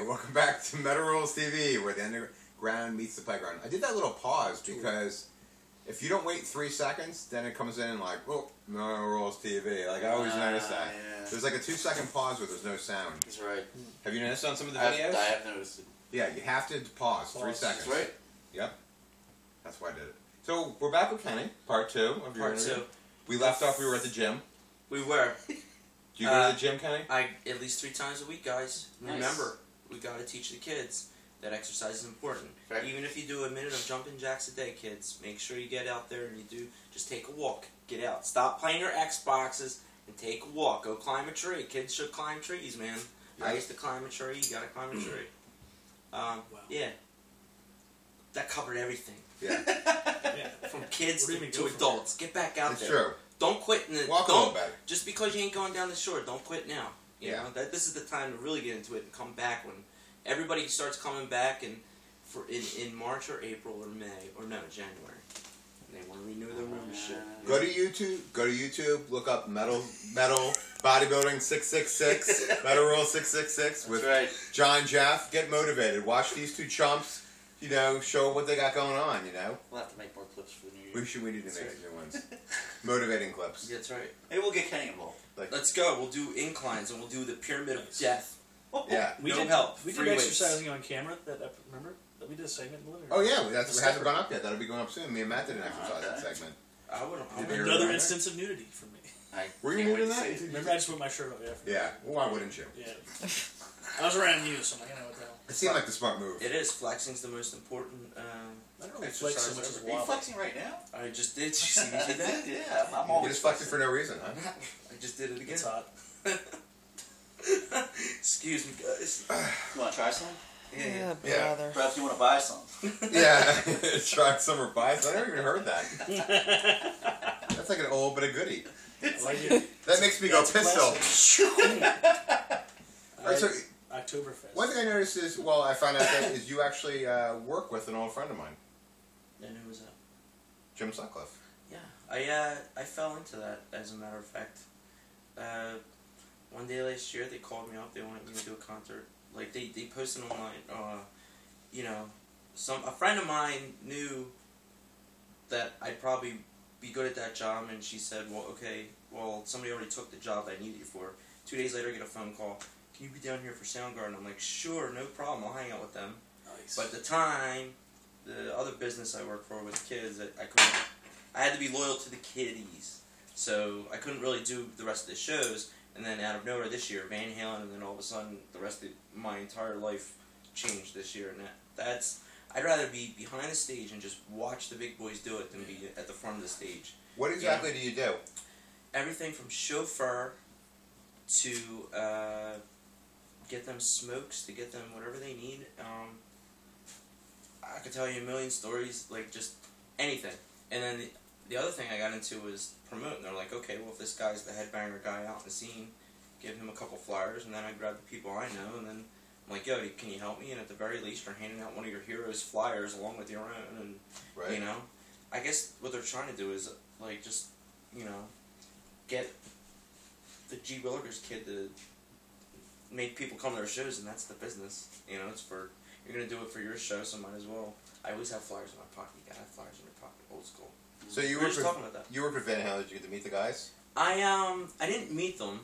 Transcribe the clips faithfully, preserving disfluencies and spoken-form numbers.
and welcome back to Metal Rules T V, where the underground meets the playground. I did that little pause because if you don't wait three seconds, then it comes in like, well, Metal Rules T V. Like, I always uh, notice that. Yeah. There's like a two-second pause where there's no sound. That's right. Have you noticed on some of the videos? I've, I have noticed it. Yeah, you have to pause, pause. three seconds. That's right. Yep. That's why I did it. So, we're back with Kenny, part two of your interview. Part two. We left off, we were at the gym. We were. Do you go uh, to the gym, Kenny? I at least three times a week, guys. Nice. Remember, we gotta teach the kids that exercise is important. Okay. Even if you do a minute of jumping jacks a day, kids, make sure you get out there and you do. Just take a walk. Get out. Stop playing your Xboxes and take a walk. Go climb a tree. Kids should climb trees, man. Yeah. I used to climb a tree. You gotta climb a tree. Um, wow. Yeah. That covered everything. Yeah. Yeah. From kids to, to adults. Get back out That's there. That's true. Don't quit. In the, Walk don't, a little bit. Just because you ain't going down the shore, don't quit now. You yeah. know, that, this is the time to really get into it and come back when everybody starts coming back and for in, in March or April or May or no January. And they want to renew their membership. Uh, go to YouTube. Go to YouTube. Look up metal metal bodybuilding six six six metal roll six six six with right. John Jeff. Get motivated. Watch these two chumps. You know, show what they got going on, you know? We'll have to make more clips for the new year. We should, we need to That's make right. new ones. Motivating clips. That's right. Maybe we'll get Kenny involved. Like, let's go. We'll do inclines and we'll do the pyramid of death. Oh, yeah. We no did, help. We Free did exercising weights. On camera, that, that remember? That we did a segment in the living room. Oh, yeah. Well, that's, it hasn't gone up yet. That'll be going up soon. Me and Matt did an exercise uh, okay. that segment. I would Another remember. instance of nudity for me. I Were you nude in that? It. Remember, I just put my shirt up after. Yeah. Well, why wouldn't you? Yeah. I was around you, so I'm like, I know what the hell. It seemed like the smart move. It is. Flexing's the most important um, I don't know exercise. Flex so much as Are you flexing right now? I just did. Did you see me do that? Yeah. I'm, I'm always You just flexing for no reason, huh? I just did it again. It's hot. Excuse me, guys. You want to try some? Yeah, yeah, yeah. Brother. Perhaps you want to buy some. Yeah. Try some or buy some. I never even heard that. That's like an old but a goodie. Like that makes me go pistol. All right, so... Oktoberfest. One thing I noticed is, well, I found out that is you actually uh, work with an old friend of mine. And who was that? Jim Sutcliffe. Yeah, I uh, I fell into that, as a matter of fact. Uh, one day last year, they called me up. They wanted me to do a concert. Like they they posted online. Uh, you know, some a friend of mine knew that I'd probably be good at that job, and she said, "Well, okay, well, somebody already took the job that I needed you for." Two days later, I get a phone call. You be down here for Soundgarden. I'm like, sure, no problem. I'll hang out with them. Nice. But at the time, the other business I worked for with kids, I, I couldn't. I had to be loyal to the kiddies, so I couldn't really do the rest of the shows. And then out of nowhere this year, Van Halen, and then all of a sudden, the rest of my entire life changed this year. And that, that's I'd rather be behind the stage and just watch the big boys do it than be at the front of the stage. What exactly you know? do you do? Everything from chauffeur to. Uh, Get them smokes, to get them whatever they need. Um, I could tell you a million stories, like just anything. And then the, the other thing I got into was promoting. They're like, okay, well, if this guy's the headbanger guy out in the scene, give him a couple flyers, and then I grab the people I know, and then I'm like, yo, can you help me? And at the very least, you're handing out one of your heroes' flyers along with your own, and right. you know, I guess what they're trying to do is like just, you know, get the G Williger's kid to. Make people come to their shows, and that's the business. You know, it's for, you're going to do it for your show, so might as well. I always have flyers in my pocket. You got to have flyers in your pocket, old school. So you we were, were just talking about that. You were with Van Halen. Did you get to meet the guys? I, um, I didn't meet them,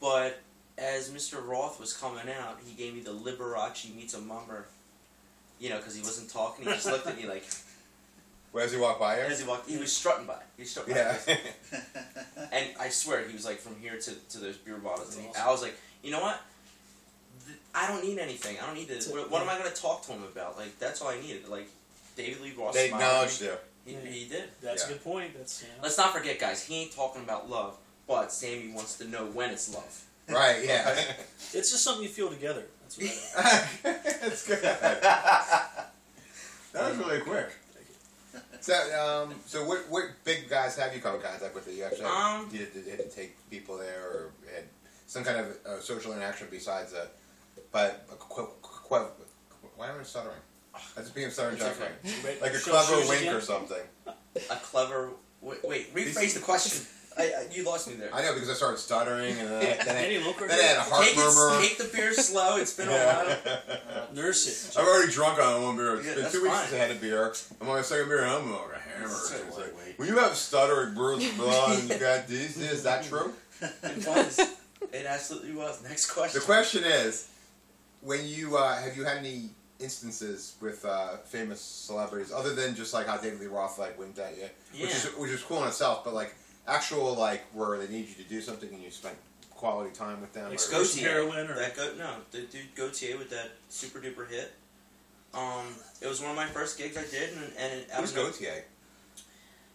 but as Mister Roth was coming out, he gave me the Liberace meets a mummer, you know, because he wasn't talking. He just looked at me like... Well, as he walked by him? As he walked, he was strutting by. He was strutting yeah. by. And I swear, he was like, from here to, to those beer bottles. That's and awesome. I was like... You know what? I don't need anything. I don't need to. What, what am I going to talk to him about? Like, that's all I needed. Like, David Lee Roth. They acknowledged him. He, yeah. he did. That's yeah. a good point. That's, you know. Let's not forget, guys. He ain't talking about love, but Sammy wants to know when it's love. Right, yeah. Okay. It's just something you feel together. That's what I like. That's good. That was really quick. So, um, so what, what big guys have you come in contact with that you actually um, did, did, did take people there or had some kind of uh, social interaction besides a, but a qu qu why am I stuttering? That's being stuttering, like a clever wink or something. A clever wait, wait rephrase the question. I, I, you lost me there. I know, because I started stuttering, and then, yeah. I, then, I, then I had a heart take murmur. It, take the beer slow. It's been yeah. a while. Uh, nurse it. Jim. I'm already drunk on one beer. It's yeah, been two weeks since I had a beer. I'm on my second beer, and I'm like a hammer. So it's like, when you have stuttering birds, blood, and you got this, is that true? It was. It absolutely was. Next question. The question is, when you uh, have you had any instances with uh, famous celebrities other than just like how David Lee Roth like winked at you, yeah. which is which is cool in itself, but like actual like where they need you to do something and you spent quality time with them. Like Gotye, heroin or that go no the dude Gotye with that super duper hit. Um, it was one of my first gigs I did, and, and it, I was Gotye.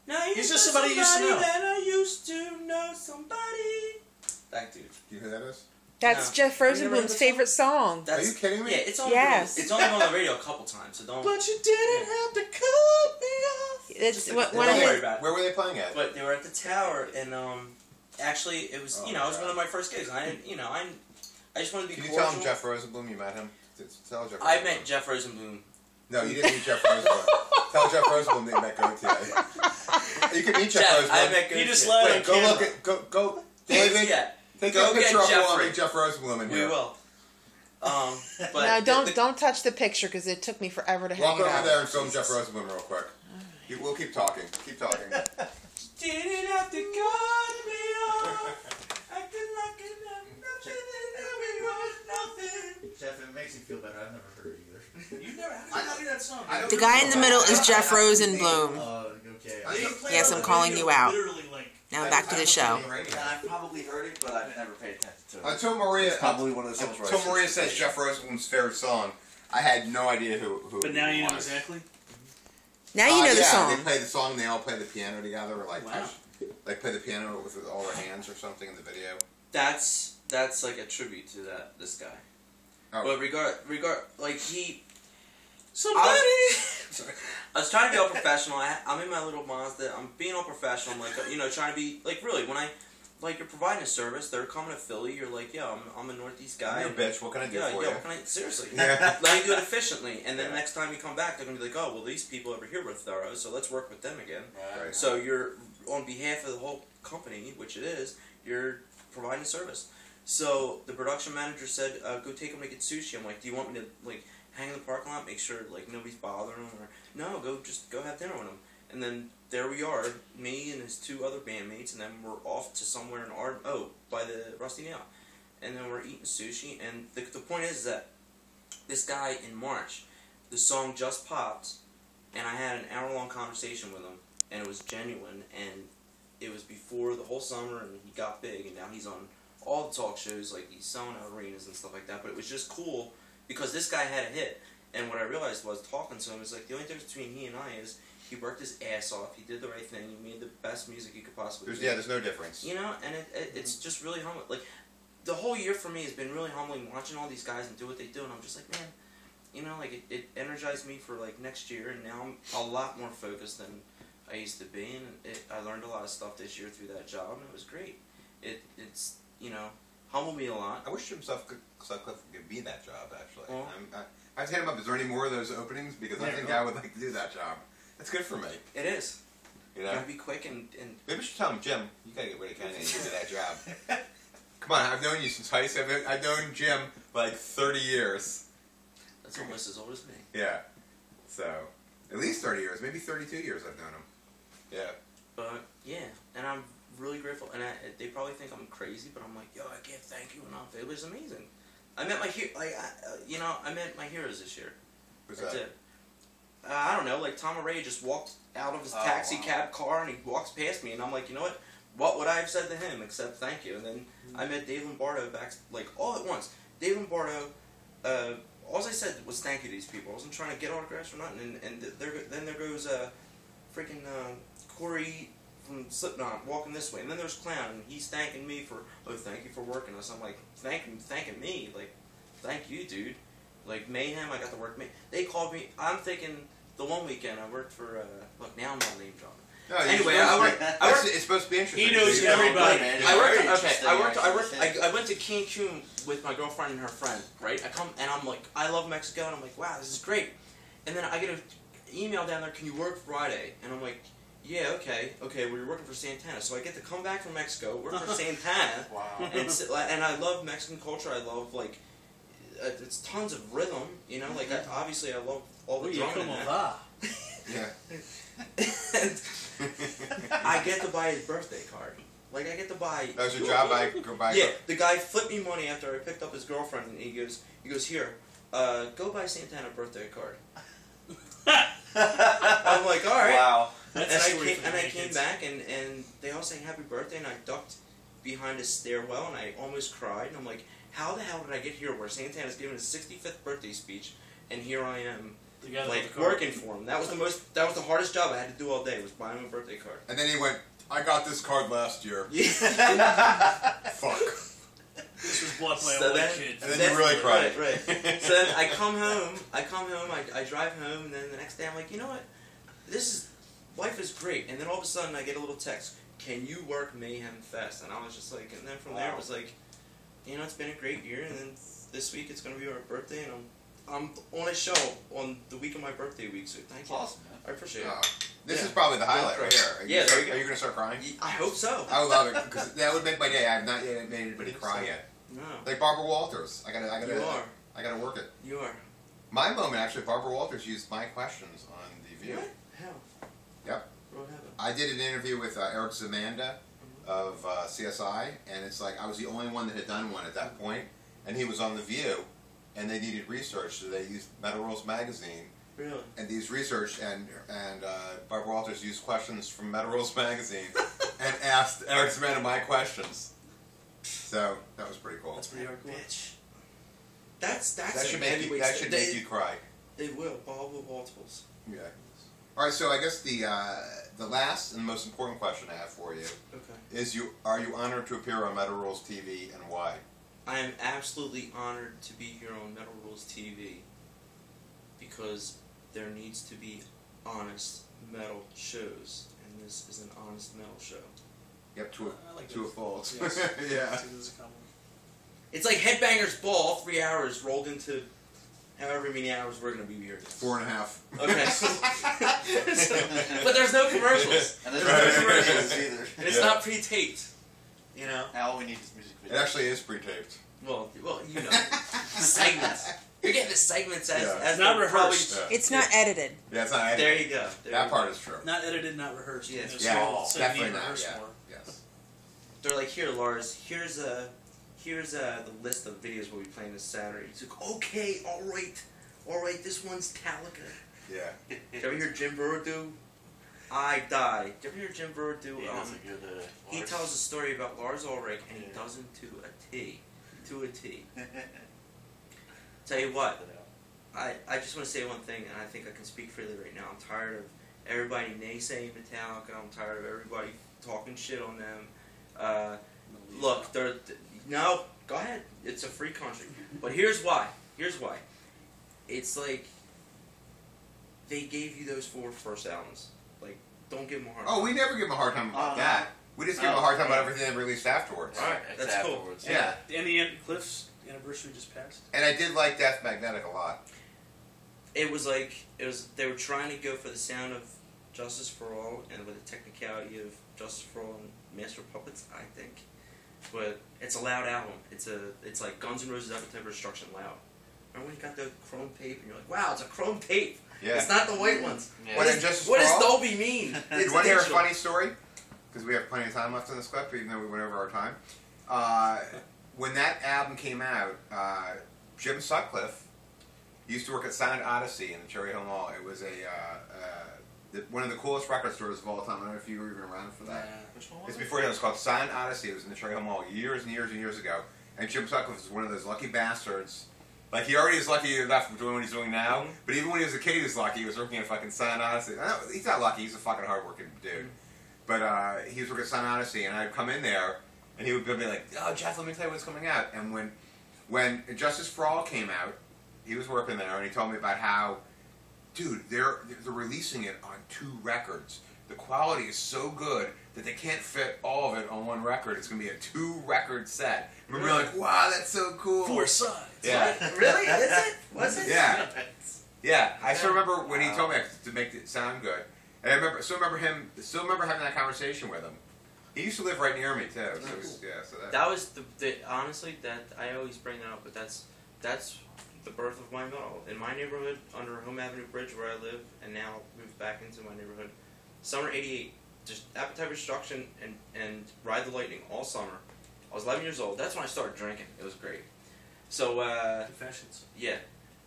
No, he's just somebody, somebody you know. that I used to know. Somebody. That dude. Do you know who that is? That's no. Jeff Rosenblum's favorite song. That's, Are you kidding me? Yeah, it's only yes. it's only on the radio a couple times, so don't. But you didn't yeah. have to cut me off. It's Just, what, what don't worry about it. Where were they playing at? But they were at the Tower, and um, actually, it was oh, you know it was God. one of my first gigs. And I didn't, you know I I just wanted to be. Can cordial. You tell him Jeff Rosenblum you met him? Tell Jeff. Rosenblum. I met Jeff Rosenblum. No, you didn't meet Jeff Rosenblum. Tell Jeff Rosenblum that you met Gotye. You can meet Jeff, Jeff Rosenblum. I met Gotye. You just let him. Go camera. look at go go David. Yeah. Take Go a picture of Jeff, Jeff Rosenblum in here. We will. Um, but no, don't the, don't touch the picture because it took me forever to hang it out. Walk over there and film Jesus. Jeff Rosenblum real quick. Oh, we'll keep talking. Keep talking. Didn't have to cut me off. I could not get nothing and everyone nothing. Jeff, it makes you feel better. I've never heard it either. You've never heard that song. I, I the guy in the middle is Jeff Rosenblum. Uh, okay. Yes, I'm calling you out. Now back to the show. I've probably heard it, but I've never paid attention to it. Until Maria, probably one of those until Maria says Jeff Rosenblum's favorite song, I had no idea who. who but now you know exactly. Now you know the song. They play the song. They all play the piano together, or like they play the piano with all their hands or something in the video. That's that's like a tribute to that this guy. But regard regard like he. Somebody. I was, sorry. I was trying to be all professional. I, I'm in my little Mazda. I'm being all professional. I'm like, you know, trying to be like really when I like you're providing a service. They're coming to Philly. You're like, yeah, I'm I'm a Northeast guy. I'm your bitch. What can I do yeah, for yeah, you? What can I, seriously, yeah. Let me do it efficiently. And then yeah. next time you come back, they're gonna be like, oh, well, these people over here were thorough, so let's work with them again. Right. So you're on behalf of the whole company, which it is. You're providing a service. So the production manager said, uh, go take them to get sushi. I'm like, do you want me to like? Hang in the parking lot, make sure like nobody's bothering them. Or no, go just go have dinner with them. And then there we are, me and his two other bandmates, and then we're off to somewhere in Arden. Oh, by the Rusty Nail, and then we're eating sushi. And the the point is that this guy in March, the song just popped, and I had an hour long conversation with him, and it was genuine, and it was before the whole summer, and he got big, and now he's on all the talk shows, like he's selling out arenas and stuff like that. But it was just cool. Because this guy had a hit, and what I realized was talking to him is like the only difference between he and I is he worked his ass off, he did the right thing, he made the best music he could possibly there's, do. Yeah, there's no difference. You know, and it, it, it's just really humbling. Like, the whole year for me has been really humbling watching all these guys and do what they do, and I'm just like, man, you know, like it, it energized me for like next year, and now I'm a lot more focused than I used to be, and it, I learned a lot of stuff this year through that job, and it was great. It, it's, you know... Humbled me a lot. I wish Jim Sutcliffe could be that job, actually. Oh. I'm, I, I have to hit him up. Is there any more of those openings? Because there I think I would like to do that job. That's good for me. It is. You know? You gotta be quick and... and Maybe we should tell him, Jim, you gotta get rid of Kanye and do that job. Come on, I've known you since high school. I've, I've known Jim like thirty years. That's almost as old as me. Yeah. So, at least thirty years. Maybe thirty-two years I've known him. Yeah. But, yeah. And I'm... really grateful, and I, they probably think I'm crazy, but I'm like, yo, I can't thank you enough. It was amazing. I met my he- like, I, uh, you know, I met my heroes this year. Who's that? It. Uh, I don't know, like Tom Araya just walked out of his oh, taxi wow. cab car, and he walks past me, and I'm like, you know what? What would I have said to him except thank you? And then mm-hmm. I met Dave Lombardo back, like all at once. Dave Lombardo, uh, all I said was thank you to these people. I wasn't trying to get autographs or nothing. And, and there, then there goes uh, freaking uh, Corey. From Slipknot walking this way, and then there's Clown, and he's thanking me for, oh, thank you for working us. I'm like, thank him, thanking me, like, thank you, dude. Like Mayhem, I got to work. May they called me. I'm thinking the one weekend I worked for. Uh, look, now I'm not name dropping. No, anyway, I worked, I worked. It's supposed to be interesting. He knows everybody. Man. I worked. Okay, I worked. I worked. I, I went to Cancun with my girlfriend and her friend. Right. I come and I'm like, I love Mexico, and I'm like, wow, this is great. And then I get an email down there. Can you work Friday? And I'm like. yeah, okay, okay, we were working for Santana. So I get to come back from Mexico, work for Santana. Wow. And, and I love Mexican culture. I love, like, it's tons of rhythm, you know? Like, I, obviously, I love all the Uy, drumming. Yeah. And I get to buy his birthday card. Like, I get to buy... That was your job, I go buy... Yeah, the guy flipped me money after I picked up his girlfriend, and he goes, he goes, here, uh, go buy Santana a birthday card. I'm like, all right. Wow. That's and I came, and I came back, and, and they all sang happy birthday, and I ducked behind a stairwell, and I almost cried, and I'm like, how the hell did I get here where Santana's giving his sixty-fifth birthday speech, and here I am... Like working for him. That was the most. That was the hardest job I had to do all day. Was buying him a birthday card. And then he went, "I got this card last year." Fuck. This was blood by a white kid. And then you really cried. Right, right. So then I come home. I come home. I, I drive home, and then the next day I'm like, you know what? This is life is great. And then all of a sudden I get a little text. Can you work Mayhem Fest? And I was just like, and then from there it was like, you know, it's been a great year, and then this week it's gonna be our birthday, and I'm. I'm on a show on the week of my birthday week, so thank you. Awesome, man. I appreciate it. Oh, this yeah. is probably the highlight right here. Are you yeah, start, you are you going to start crying? I hope so. I would love it, because that would make my day. I have not yet made anybody cry so. yet. No. Like Barbara Walters. I gotta, I gotta, you are. I gotta work it. You are. My moment, actually, Barbara Walters used my questions on The View. What? Hell. Yep. What happened? I did an interview with uh, Eric Zamanda mm-hmm. of uh, C S I, and it's like I was the only one that had done one at that point, and he was on The View. And they needed research, so they used Metal Rules magazine. Really? And these research, and and uh, Barbara Walters used questions from Metal Rules magazine and asked Eric Zamanda my questions. So that was pretty cool. That's pretty hardcore. Bitch. That's that's that should make you, that should make you cry. It will. Barbara Walters. Yeah. All right. So I guess the uh, the last and most important question I have for you okay. is you are you honored to appear on Metal Rules T V and why? I am absolutely honored to be here on Metal Rules T V because there needs to be honest metal shows, and this is an honest metal show. Yep, to a, like to a fault. Yes. Yeah. It's like Headbanger's Ball, three hours rolled into however many hours we're going to be here. Four and a half. Okay. So, but there's no commercials. And there's right. no commercials either. And it's yeah. not pre-taped. You know, now all we need is music videos. It actually is pre-taped. Well, well, you know, segments. You're getting the segments as, yeah. as not rehearsed. Yeah. It's not edited. Yeah, it's not edited. There you go. There that you part go. is true. Not edited, not rehearsed. Yes, yeah, yeah. So definitely not. Yeah. Yes. They're like, here, Lars. Here's a, here's a the list of videos we'll be playing this Saturday. He's like, okay, all right, all right. This one's Metallica. Yeah. Did you ever hear Jim Virdo? I die. Did you ever hear Jim Virdo do? Yeah, um, good, uh, he tells a story about Lars Ulrich, and yeah. he does him to a T, to a T. Tell you what, I I just want to say one thing, and I think I can speak freely right now. I'm tired of everybody naysaying Metallica. I'm tired of everybody talking shit on them. Uh, look, they're th no. Go ahead. It's a free country. But here's why. Here's why. It's like they gave you those four first albums. Like, don't give them a hard time. Oh, we never give them a hard time about uh, that. We just give oh, them a hard time yeah. about everything they released afterwards. All right, that's afterwards. cool. Yeah. And the Cliff's anniversary just passed. And I did like Death Magnetic a lot. It was like, it was they were trying to go for the sound of Justice for All, and with the technicality of Justice for All and Master of Puppets, I think. But it's a loud album. It's a, it's like Guns N' Roses, Appetite for Destruction loud. Remember when you got the chrome tape, and you're like, wow, it's a chrome tape. Yeah. It's not the white ones. Yeah. What, is, what does Dolby mean? Do you want to hear a funny story? Because we have plenty of time left in this clip, even though we went over our time. Uh, when that album came out, uh, Jim Sutcliffe used to work at Sound Odyssey in the Cherry Hill Mall. It was a uh, uh, the, one of the coolest record stores of all time. I don't know if you were even around for that. Uh, which one was it's before it? It was called Sign Odyssey. It was in the Cherry Hill Mall years and years and years ago. And Jim Sutcliffe was one of those lucky bastards. Like, he already is lucky enough for doing what he's doing now, mm -hmm. but even when he was a kid, he was lucky. He was working at fucking Sign Odyssey. No, he's not lucky. He's a fucking hard-working dude. Mm -hmm. But uh, he was working at Sign Odyssey, and I'd come in there, and he would be like, oh, Jeff, let me tell you what's coming out. And when, when Justice for All came out, he was working there, and he told me about how, dude, they're, they're releasing it on two records. The quality is so good that they can't fit all of it on one record. It's going to be a two-record set. And we're really? like, wow, that's so cool. Four sides. Yeah. Really? Is it? Was it? Yeah. Yeah. I still remember when he told me to make it sound good. And I remember, still remember him, still remember having that conversation with him. He used to live right near me too. So it was, yeah, so that, that was the, the honestly that I always bring that up, but that's that's the birth of my metal in my neighborhood under Home Avenue Bridge where I live, and now moved back into my neighborhood. Summer eighty-eight, just Appetite for Destruction and and Ride the Lightning all summer. I was eleven years old. That's when I started drinking. It was great. So uh, confessions. Yeah.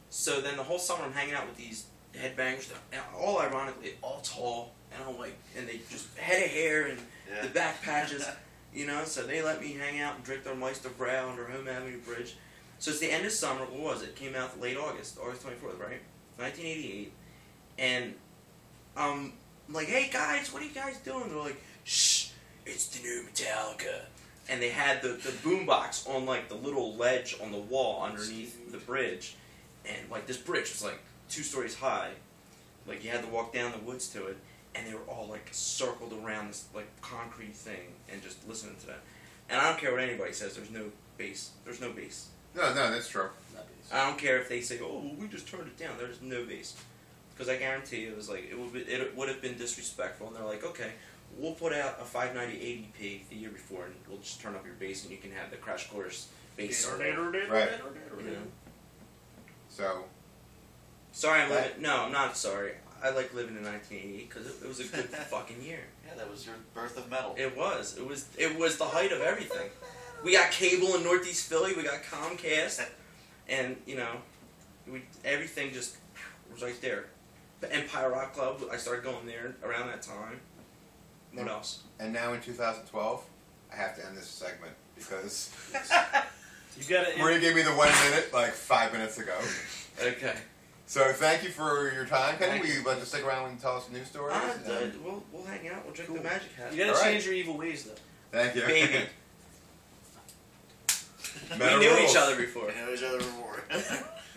So then the whole summer I'm hanging out with these headbangers, all ironically, all tall and all white, and they just head of hair and yeah. the back patches, you know. So they let me hang out and drink their Meister Brau under Home Avenue Bridge. So it's the end of summer. What was it? It came out late August, August twenty-fourth, right? nineteen eighty-eight. And um, I'm like, hey guys, what are you guys doing? They're like, shh, it's the new Metallica. And they had the, the boombox on like the little ledge on the wall underneath the bridge. And like this bridge was like two stories high. Like you had to walk down the woods to it. And they were all like circled around this like concrete thing and just listening to that. And I don't care what anybody says, there's no bass. There's no bass. No, no, that's true. I don't care if they say, oh, well, we just turned it down. There's no bass. Because I guarantee it was like, it would, be, it would have been disrespectful. And they're like, okay, we'll put out a five ninety A D P the year before and we'll just turn up your bass and you can have the Crash Course bass. Right. You know? So. Sorry, I'm living. No, I'm not sorry. I like living in nineteen eighty-eight because it, it was a good fucking year. Yeah, that was your birth of metal. It was. It was, it was the height of everything. We got cable in Northeast Philly. We got Comcast, and you know, we, everything just was right there. The Empire Rock Club. I started going there around that time. What and, else? And now in two thousand twelve, I have to end this segment because you got it. Maria gave me the one minute like five minutes ago. Okay. So thank you for your time. Can we let you stick around and tell us news stories? Uh, the, we'll we'll hang out. We'll drink cool. the magic hat. You gotta All change right. your evil ways though. Thank you. Baby. We knew each other before. We knew each other before.